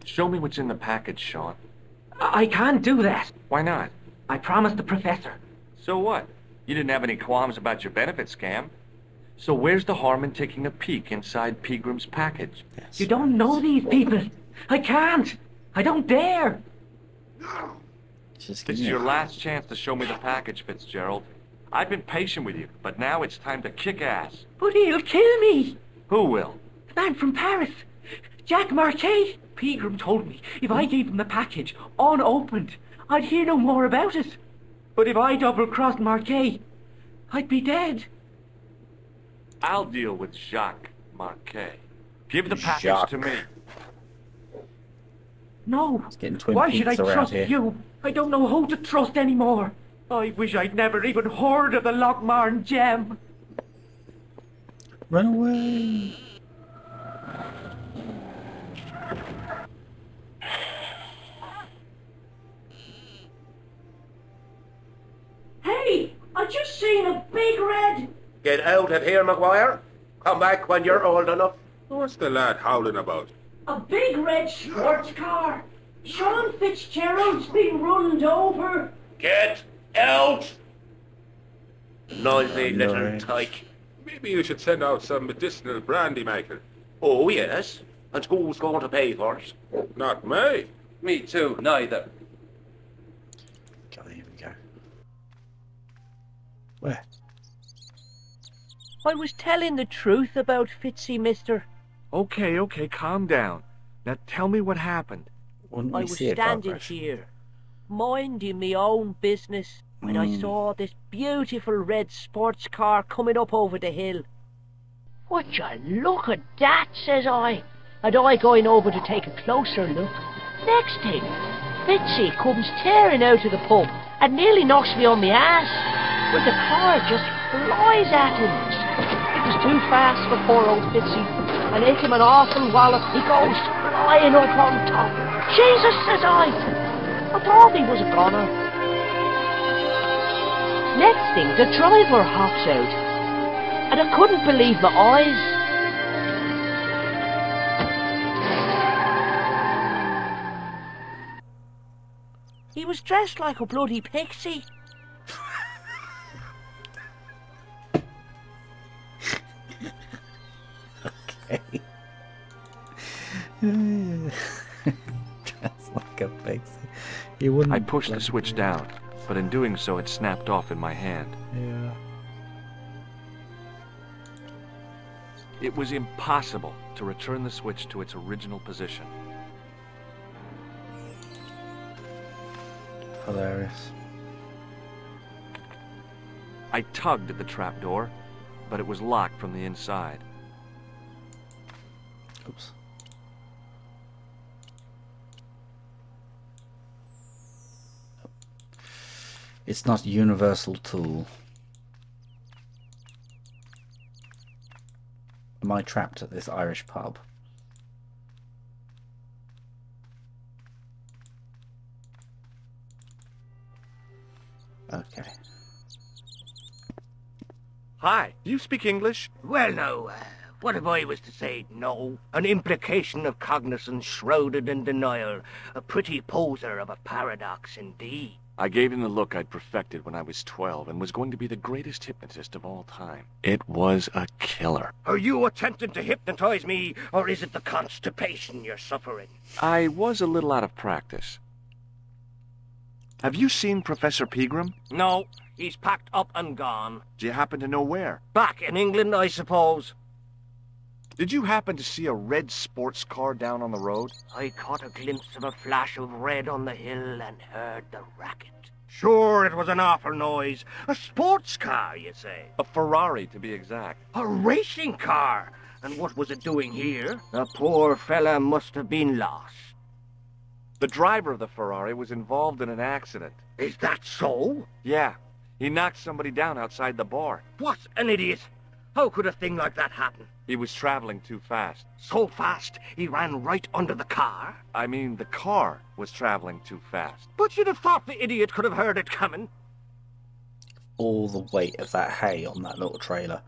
Show me what's in the package, Sean. I, I can't do that. Why not? I promised the professor. So what? You didn't have any qualms about your benefit scam. So where's the harm in taking a peek inside Pegram's package? Yes. You don't know these people. I can't. I don't dare. Just this is your last chance to show me the package, Fitzgerald. I've been patient with you, but now it's time to kick ass. But he'll kill me. Who will? The man from Paris. Jacques Marquet. Pegram told me if I gave him the package, unopened, I'd hear no more about it. But if I double-crossed Marquet, I'd be dead. I'll deal with Jacques Marquet. Give the package Jacques. to me. No. Why should I trust here. you? I don't know who to trust anymore. I wish I'd never even heard of the Loch Marne gem. Run away. Hey, I just seen a big red. Get out of here, Maguire. Come back when you're old enough. What's the lad howling about? A big red sports car. Sean Fitzgerald's been runned over. Get out! Noisy oh, little no tyke. Maybe you should send out some medicinal brandy maker. Oh, yes. And who's going to pay for it? Not me. Me too, neither. God, here we go. Where? I was telling the truth about Fitzy, mister. Okay, okay, calm down. Now tell me what happened. I was standing here, minding me own business, when mm. I saw this beautiful red sports car coming up over the hill. Would you look at that, says I, and I going over to take a closer look. Next thing, Fitzy comes tearing out of the pub and nearly knocks me on my ass, but the car just flies at him. It was too fast for poor old Fitzy, and hit him an awful wallop. He goes flying up on top. Jesus, says I, I thought he was a goner. Next thing, the driver hops out, and I couldn't believe my eyes. He was dressed like a bloody pixie. That's like a pixie. You wouldn't. I pushed the switch down, but in doing so, it snapped off in my hand. Yeah. It was impossible to return the switch to its original position. Hilarious. I tugged at the trapdoor, but it was locked from the inside. Oops. It's not a universal tool. Am I trapped at this Irish pub? Okay. Hi, do you speak English? Well, no. Uh, what if I was to say no? An implication of cognizance shrouded in denial. A pretty poser of a paradox indeed. I gave him the look I'd perfected when I was twelve and was going to be the greatest hypnotist of all time. It was a killer. Are you attempting to hypnotize me, or is it the constipation you're suffering? I was a little out of practice. Have you seen Professor Pegram? No. He's packed up and gone. Do you happen to know where? Back in England, I suppose. Did you happen to see a red sports car down on the road? I caught a glimpse of a flash of red on the hill and heard the racket. Sure, it was an awful noise. A sports car, you say? A Ferrari, to be exact. A racing car! And what was it doing here? The poor fella must have been lost. The driver of the Ferrari was involved in an accident. Is that so? Yeah. He knocked somebody down outside the bar. What an idiot! How could a thing like that happen? He was traveling too fast. So fast, he ran right under the car? I mean, the car was traveling too fast. But you'd have thought the idiot could have heard it coming. All the weight of that hay on that little trailer.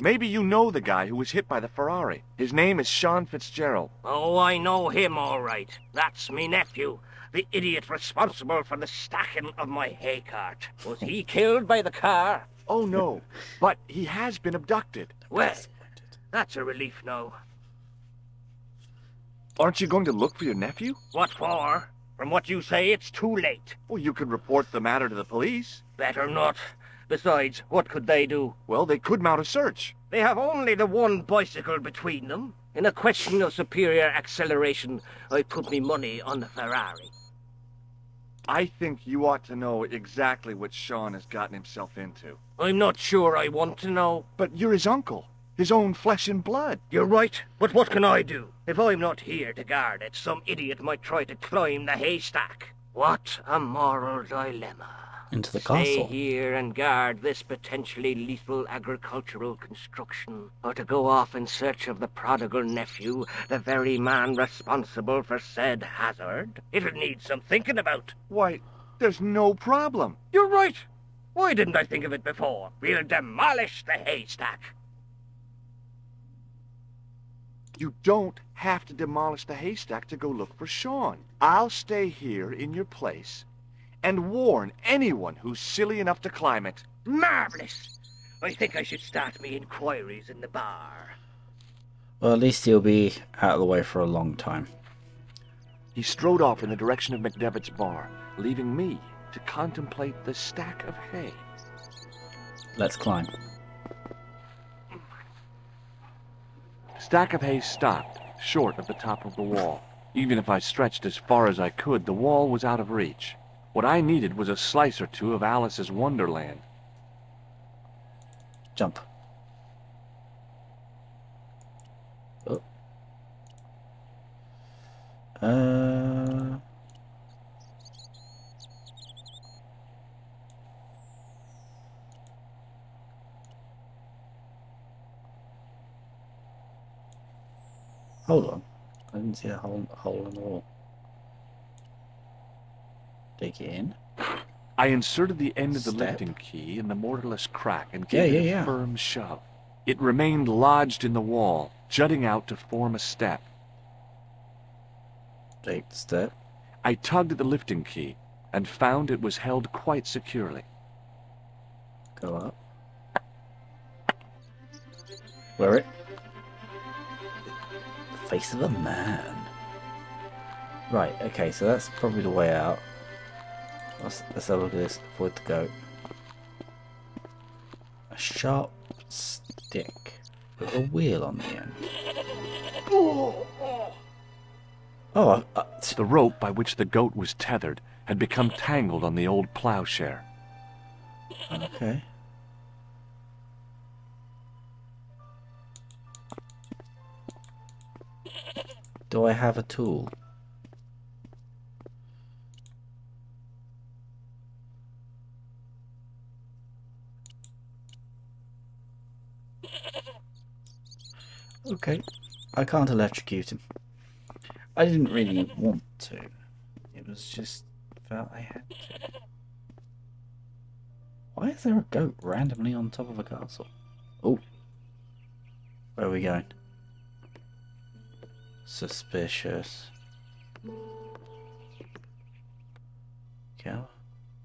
Maybe you know the guy who was hit by the Ferrari. His name is Sean Fitzgerald. Oh, I know him all right. That's me nephew, the idiot responsible for the stacking of my hay cart. Was he killed by the car? Oh, no. But he has been abducted. Well, that's a relief now. Aren't you going to look for your nephew? What for? From what you say, it's too late. Well, you could report the matter to the police. Better not. Besides, what could they do? Well, they could mount a search. They have only the one bicycle between them. In a question of superior acceleration, I put me money on the Ferrari. I think you ought to know exactly what Sean has gotten himself into. I'm not sure I want to know. But you're his uncle. His own flesh and blood. You're right, but what can I do? If I'm not here to guard it, some idiot might try to climb the haystack. What a moral dilemma. Into the castle. Stay here and guard this potentially lethal agricultural construction, or to go off in search of the prodigal nephew, the very man responsible for said hazard. It'll need some thinking about. Why, there's no problem. You're right. Why didn't I think of it before? We'll demolish the haystack. You don't have to demolish the haystack to go look for Sean. I'll stay here in your place and warn anyone who's silly enough to climb it. Marvelous! I think I should start me inquiries in the bar. Well, at least he'll be out of the way for a long time. He strode off in the direction of McDevitt's bar, leaving me to contemplate the stack of hay. Let's climb. The stack of hay stopped short of the top of the wall. Even if I stretched as far as I could, the wall was out of reach. What I needed was a slice or two of Alice's Wonderland. Jump. Oh. Uh. Hold on. I didn't see a hole, hole in the wall. Again. I inserted the end of the lifting key in the mortarless crack and gave yeah, yeah, it a yeah. firm shove. It remained lodged in the wall, jutting out to form a step. Take the step. I tugged at the lifting key and found it was held quite securely. Go up. Wear it. The face of a man. Right, okay, so that's probably the way out. Let's, let's have a look at this. Avoid the goat. A sharp stick with a wheel on the end. Oh, I, I, the rope by which the goat was tethered had become tangled on the old plowshare. Okay. Do I have a tool? Okay, I can't electrocute him. I didn't really want to. It was just felt I had to. Why is there a goat randomly on top of a castle? Oh, where are we going? Suspicious. Cow.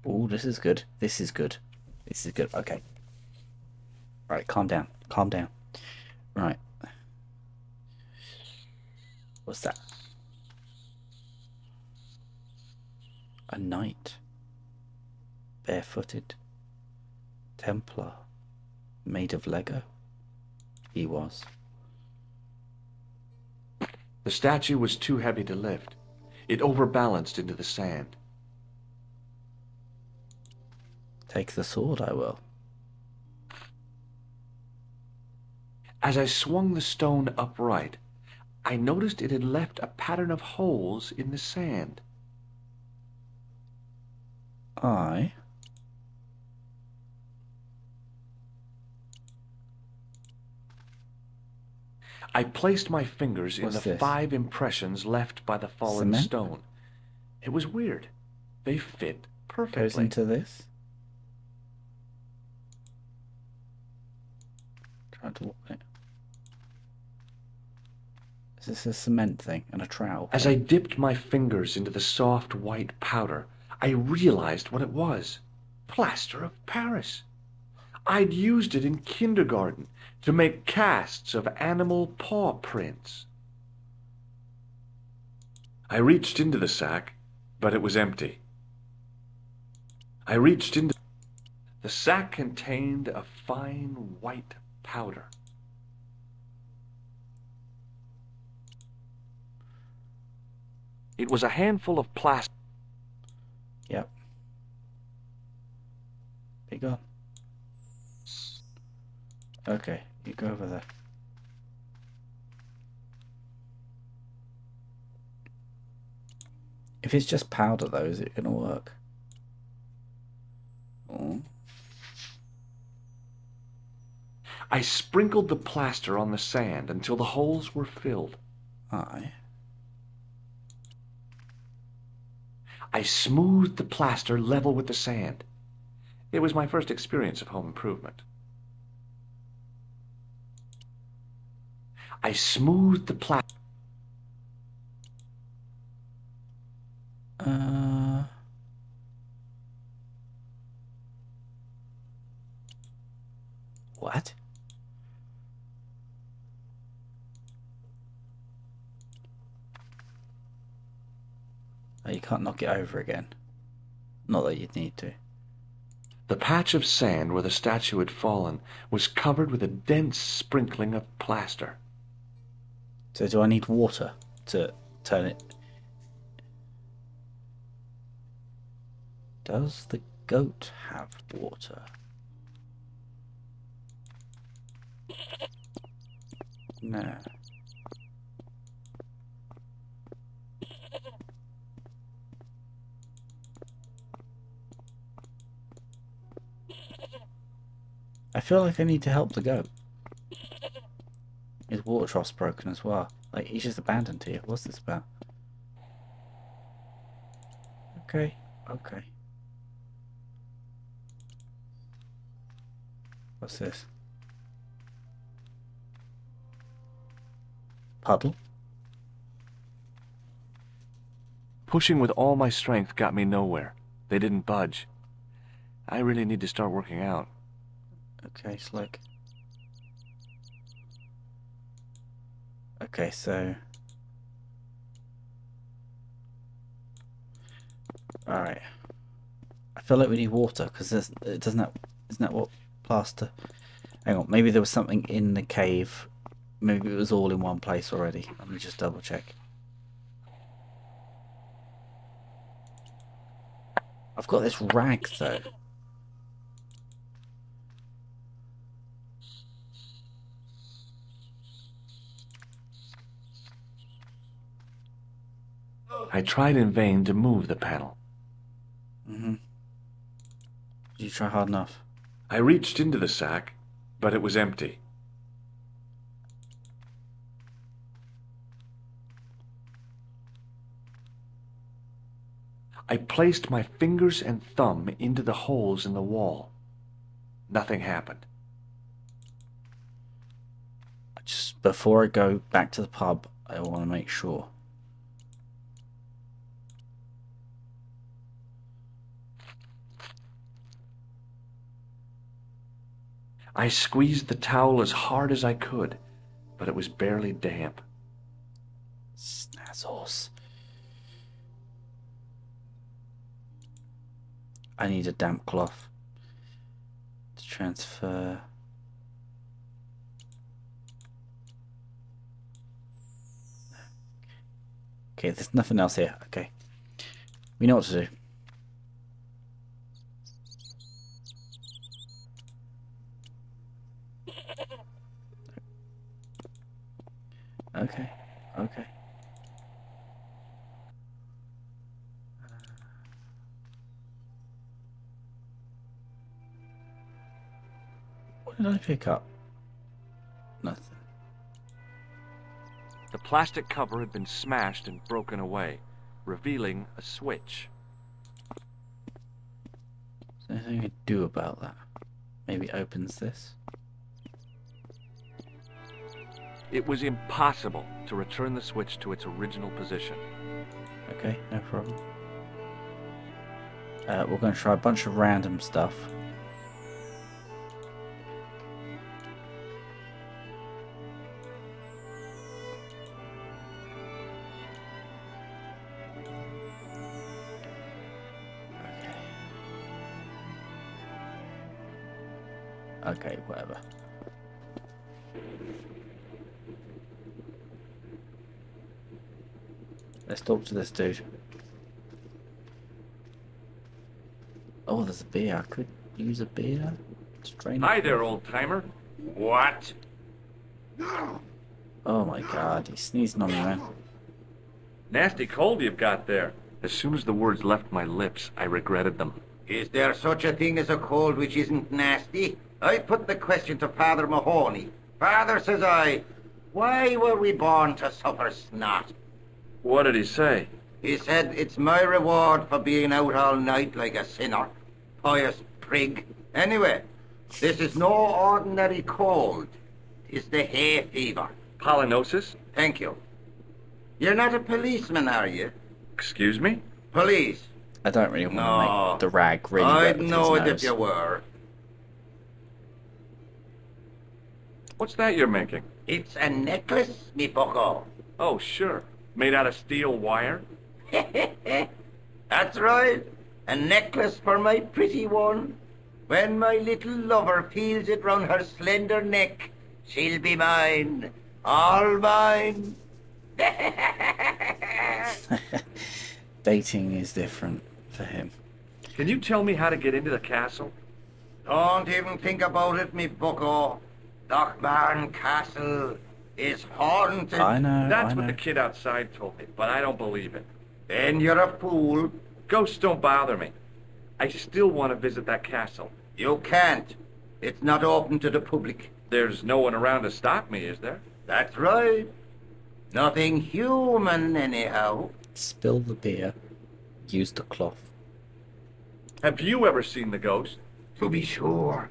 Oh, this is good. This is good. This is good. Okay. Right, calm down. Calm down. Right. What's that? A knight. Barefooted. Templar. Made of Lego. He was. The statue was too heavy to lift. It overbalanced into the sand. Take the sword, I will. As I swung the stone upright, I noticed it had left a pattern of holes in the sand. I I placed my fingers What's in the this? five impressions left by the fallen Cement? stone. It was weird. They fit perfectly. Goes into this. Trying to look at it. Is this a cement thing and a trowel? As I dipped my fingers into the soft white powder, I realized what it was. Plaster of Paris. I'd used it in kindergarten to make casts of animal paw prints. I reached into the sack, but it was empty. I reached into... The sack contained a fine white powder. It was a handful of plastic. Yep. There you go. Okay, you go over there. If it's just powder, though, is it going to work? Oh. I sprinkled the plaster on the sand until the holes were filled. Aye. I smoothed the plaster level with the sand. It was my first experience of home improvement. I smoothed the plaster. Uh... What? Oh, you can't knock it over again. Not that you'd need to. The patch of sand where the statue had fallen was covered with a dense sprinkling of plaster. So do I need water to turn it? Does the goat have water? No. I feel like I need to help the goat. His water trough's broken as well. Like, he's just abandoned here. What's this about? Okay, okay. What's this? Puddle? Pushing with all my strength got me nowhere. They didn't budge. I really need to start working out. Okay, slick. Okay, so... Alright. I feel like we need water, because it doesn't that, isn't that what plaster... Hang on, maybe there was something in the cave. Maybe it was all in one place already. Let me just double check. I've got this rag, though. I tried in vain to move the panel. Mm-hmm. Did you try hard enough? I reached into the sack, but it was empty. I placed my fingers and thumb into the holes in the wall. Nothing happened. Just before I go back to the pub, I want to make sure. I squeezed the towel as hard as I could, but it was barely damp. Snazzles. I need a damp cloth to transfer. Okay, there's nothing else here. Okay. We know what to do. Okay, okay. What did I pick up? Nothing. plastic cover had been smashed and broken away, revealing a switch. Is there anything I could do about that? Maybe it opens this? It was impossible to return the switch to its original position. Okay, no problem. Uh, we're going to try a bunch of random stuff. Okay, whatever. Let's talk to this dude. Oh, there's a beer. I could use a beer to drain. Hi there, old timer. What? Oh my god, he sneezed on me, man. Nasty cold you've got there. As soon as the words left my lips, I regretted them. Is there such a thing as a cold which isn't nasty? I put the question to Father Mahoney. Father, says I, why were we born to suffer snot? What did he say? He said, it's my reward for being out all night like a sinner. Pious prig. Anyway, this is no ordinary cold. It's the hay fever. Pollinosis? Thank you. You're not a policeman, are you? Excuse me? Police. I don't really want no. to make the rag really I'd know it if you were. What's that you're making? It's a necklace, me bucko. Oh, sure. Made out of steel wire? That's right. A necklace for my pretty one. When my little lover feels it round her slender neck, she'll be mine. All mine. Dating is different for him. Can you tell me how to get into the castle? Don't even think about it, me bucko. Dachbarn Castle is haunted. I know, That's I know. what the kid outside told me, but I don't believe it. Then you're a fool. Ghosts don't bother me. I still want to visit that castle. You can't. It's not open to the public. There's no one around to stop me, is there? That's right. Nothing human, anyhow. Spill the beer. Use the cloth. Have you ever seen the ghost? To be sure.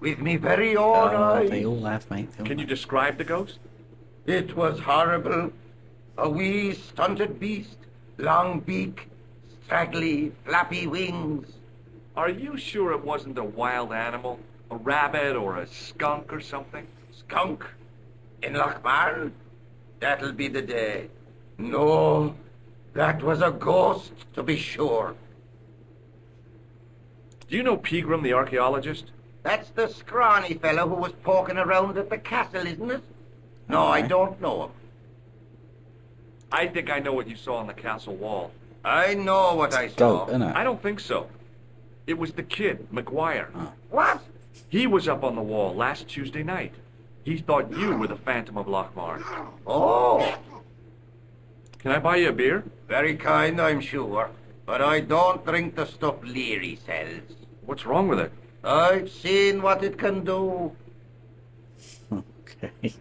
With me very own eyes. Oh, they all have, mate. Can you describe the ghost? It was horrible. A wee stunted beast. Long beak. Straggly, flappy wings. Are you sure it wasn't a wild animal? A rabbit or a skunk or something? Skunk? In Loch Marne? That'll be the day. No, that was a ghost, to be sure. Do you know Pegram, the archaeologist? That's the scrawny fellow who was poking around at the castle, isn't it? No, okay. I don't know him. I think I know what you saw on the castle wall. I know what it's I dope, saw. I don't think so. It was the kid, McGuire. Oh. What? He was up on the wall last Tuesday night. He thought you were the Phantom of Lochmar. Oh! Can I buy you a beer? Very kind, I'm sure. But I don't drink the stuff Leary sells. What's wrong with it? I've seen what it can do. Okay.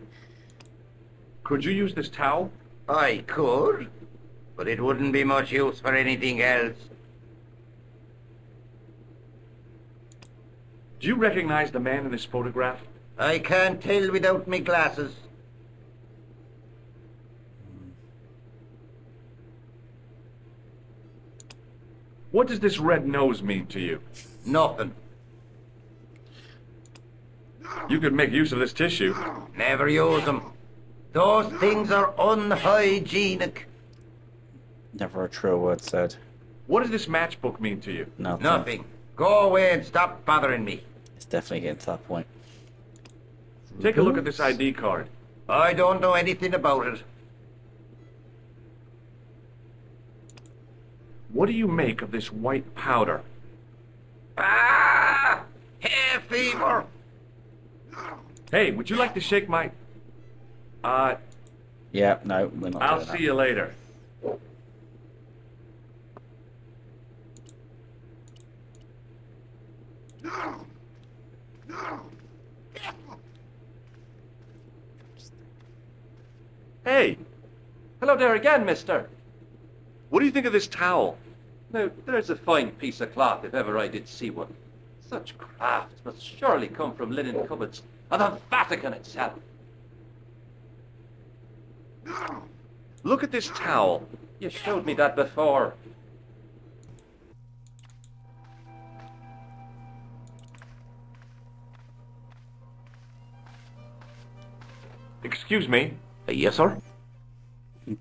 Could you use this towel? I could, but it wouldn't be much use for anything else. Do you recognize the man in this photograph? I can't tell without my glasses. What does this red nose mean to you? Nothing. You could make use of this tissue. Never use them. Those things are unhygienic. Never a true word said. What does this matchbook mean to you? Nothing. Nothing. Go away and stop bothering me. It's definitely getting to that point. Take a look at this I D card. I don't know anything about it. What do you make of this white powder? Ah! Hay fever! Hey, would you like to shake my... Uh... Yeah, no, we're not I'll see that. you later. No! No! Hey! hello there again, mister. What do you think of this towel? Now, there's a fine piece of cloth if ever I did see one. Such craft must surely come from linen cupboards and the Vatican itself. Look at this towel. You showed me that before. Excuse me. Uh, yes, sir?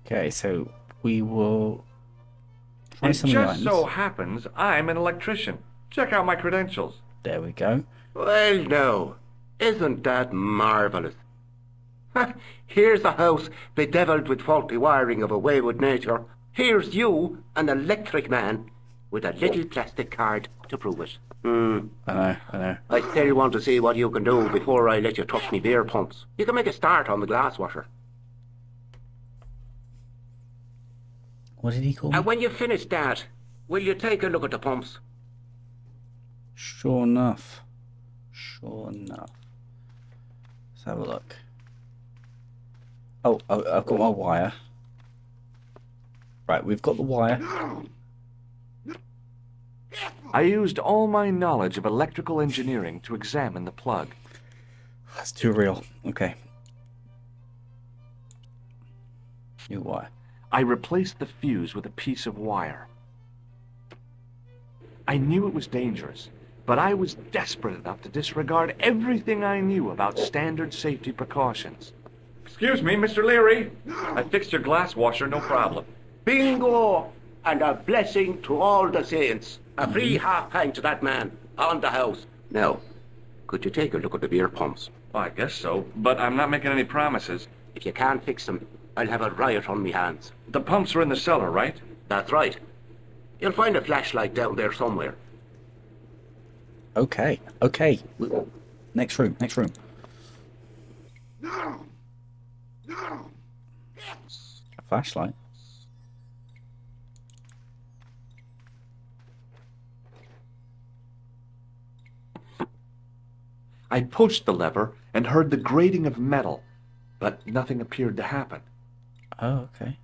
Okay, so we will try some lines. It just so happens I'm an electrician. Check out my credentials. There we go. Well, no. Isn't that marvelous? Here's a house bedeviled with faulty wiring of a wayward nature. Here's you, an electric man, with a little plastic card to prove it. Mm. I know, I know. I still want to see what you can do before I let you touch me beer pumps. You can make a start on the glass washer. What did he call me? And when you finish that, will you take a look at the pumps? Sure enough. Sure enough. Let's have a look. Oh, I've got my wire. Right, we've got the wire. I used all my knowledge of electrical engineering to examine the plug. That's too real. Okay. New wire. I replaced the fuse with a piece of wire. I knew it was dangerous, but I was desperate enough to disregard everything I knew about standard safety precautions. Excuse me, Mister Leary. I fixed your glass washer, no problem. Bingo! And a blessing to all the saints. A free half-pint to that man, on the house. Now, could you take a look at the beer pumps? Well, I guess so, but I'm not making any promises. If you can't fix them, I'll have a riot on me hands. The pumps are in the cellar, right? That's right. You'll find a flashlight down there somewhere. Okay, okay. Next room, next room. A flashlight. I pushed the lever and heard the grating of metal, but nothing appeared to happen. Oh, okay.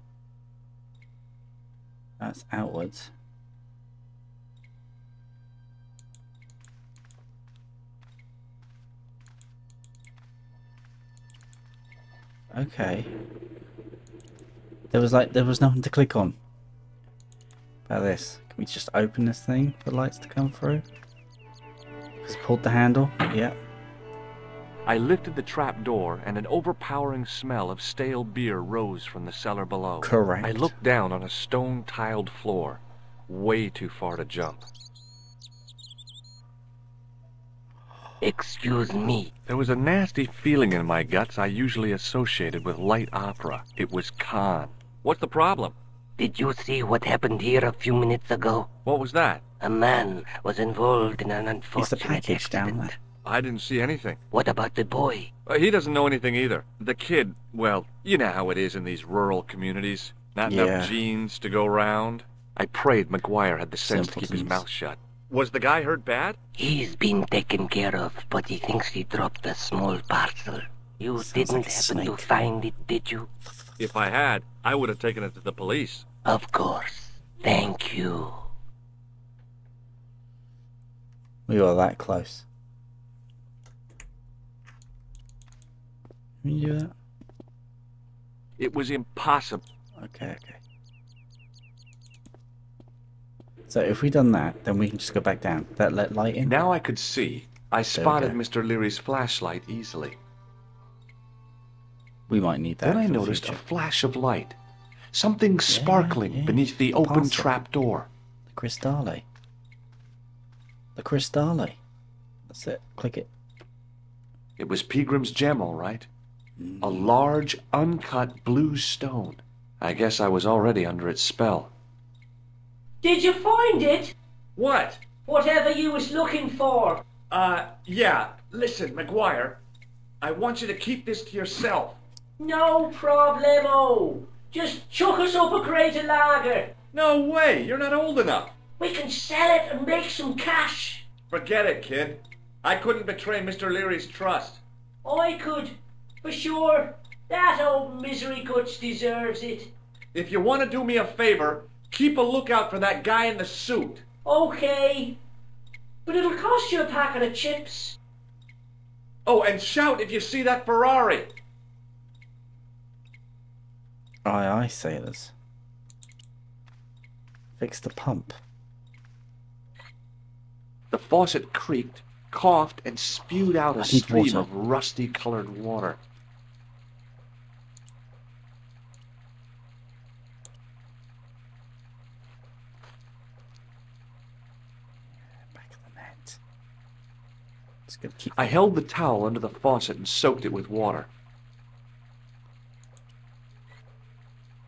That's outwards. Okay. There was like there was nothing to click on. About this, can we just open this thing for lights to come through? Just pulled the handle. Yeah. I lifted the trap door, and an overpowering smell of stale beer rose from the cellar below. Correct. I looked down on a stone-tiled floor, way too far to jump. Excuse me. There was a nasty feeling in my guts I usually associated with light opera. It was con. What's the problem? Did you see what happened here a few minutes ago? What was that? A man was involved in an unfortunate accident. It's the package down there. I didn't see anything. What about the boy? Uh, he doesn't know anything either. The kid, well, you know how it is in these rural communities. Not yeah. enough genes to go round. I prayed McGuire had the sense Simpletons. to keep his mouth shut. Was the guy hurt bad? He's been taken care of, but he thinks he dropped a small parcel. You Sounds didn't like happen snake. to find it, did you? If I had, I would have taken it to the police. Of course. Thank you. We were that close. Can you do that? It was impossible. Okay, okay. So if we've done that, then we can just go back down. That let light in. Now I could see. I spotted Mister Leary's flashlight easily. We might need that. Then I noticed a flash of light. Something yeah, sparkling yeah. beneath the, the open parcel. trap door. The cristale. The cristale. That's it. Click it. It was Pegram's gem, all right. Mm. A large, uncut blue stone. I guess I was already under its spell. Did you find it? What? Whatever you was looking for. Uh, yeah. Listen, McGuire. I want you to keep this to yourself. No problemo. Just chuck us up a crate of lager. No way. You're not old enough. We can sell it and make some cash. Forget it, kid. I couldn't betray Mister Leary's trust. I could, for sure. That old misery guts deserves it. If you want to do me a favor, keep a lookout for that guy in the suit. Okay. But it'll cost you a packet of chips. Oh, and shout if you see that Ferrari. Aye, aye, sailors. Fix the pump. The faucet creaked, coughed, and spewed out a stream of rusty-colored water. Back of the net. It's gonna keep I held the towel under the faucet and soaked it with water.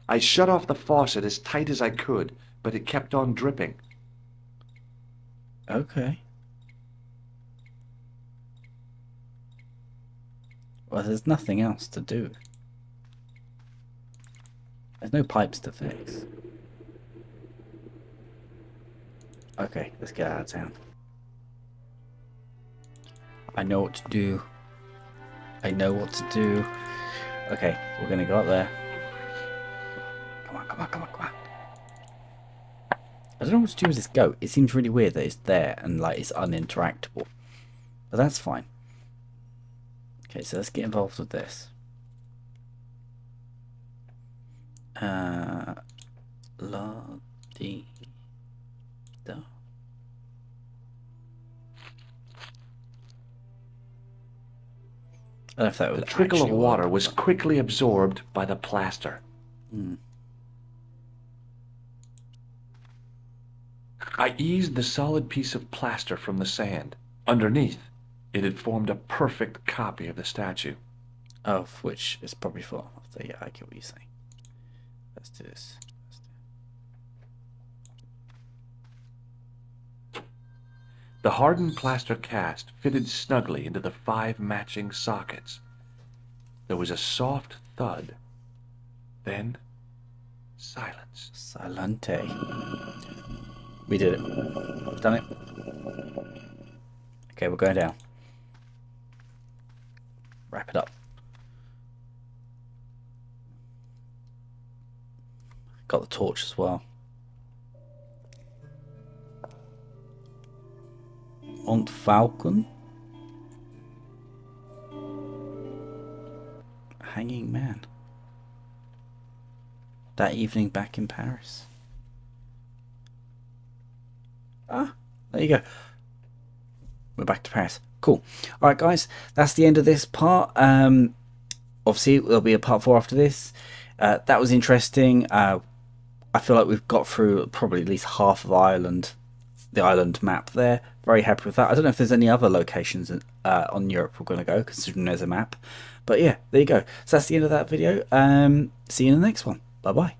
I shut off the faucet as tight as I could, but it kept on dripping. Okay. Well, there's nothing else to do. There's no pipes to fix. Okay, let's get out of town. I know what to do. I know what to do. Okay, we're gonna go up there. Come on, come on, come on, come on. I don't know what to do with this goat. It seems really weird that it's there and like it's uninteractable. But that's fine. Okay, so let's get involved with this. Uh, la dee da. I don't know if that was the trickle of water work. Was quickly absorbed by the plaster. Hmm. I eased the solid piece of plaster from the sand. Underneath, it had formed a perfect copy of the statue. Of which is probably full. So yeah, I get what you're saying. Let's do this. Let's do the hardened plaster cast fitted snugly into the five matching sockets. There was a soft thud. Then, silence. Silente. We did it. We've done it. Okay, we're going down. Wrap it up. Got the torch as well. Mont Falcon? Hanging Man. That evening back in Paris. Ah, there you go. We're back to Paris. Cool. All right, guys, that's the end of this part. Um, obviously, there'll be a part four after this. Uh, that was interesting. Uh, I feel like we've got through probably at least half of Ireland, the island map there. Very happy with that. I don't know if there's any other locations in, uh, on Europe we're going to go, considering there's a map. But yeah, there you go. So that's the end of that video. Um, see you in the next one. Bye-bye.